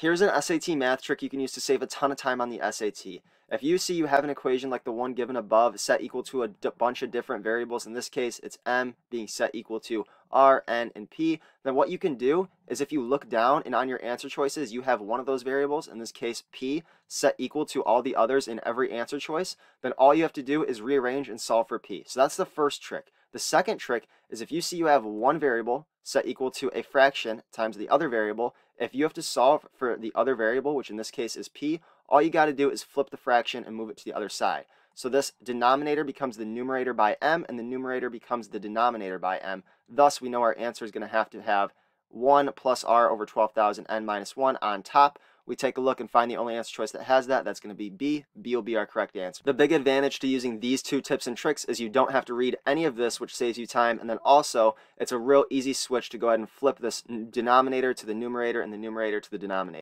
Here's an SAT math trick you can use to save a ton of time on the SAT. If you see you have an equation like the one given above, set equal to a bunch of different variables, in this case it's m being set equal to r, n, and p, then what you can do is if you look down and on your answer choices you have one of those variables, in this case p, set equal to all the others in every answer choice, then all you have to do is rearrange and solve for p. So that's the first trick. The second trick is if you see you have one variable set equal to a fraction times the other variable, if you have to solve for the other variable, which in this case is p, all you got to do is flip the fraction and move it to the other side. So this denominator becomes the numerator by m, and the numerator becomes the denominator by m. Thus, we know our answer is going to have 1 plus r over 12,000 n minus 1 on top. We take a look and find the only answer choice that has that. That's going to be B. B will be our correct answer. The big advantage to using these two tips and tricks is you don't have to read any of this, which saves you time. And then also, it's a real easy switch to go ahead and flip this denominator to the numerator and the numerator to the denominator.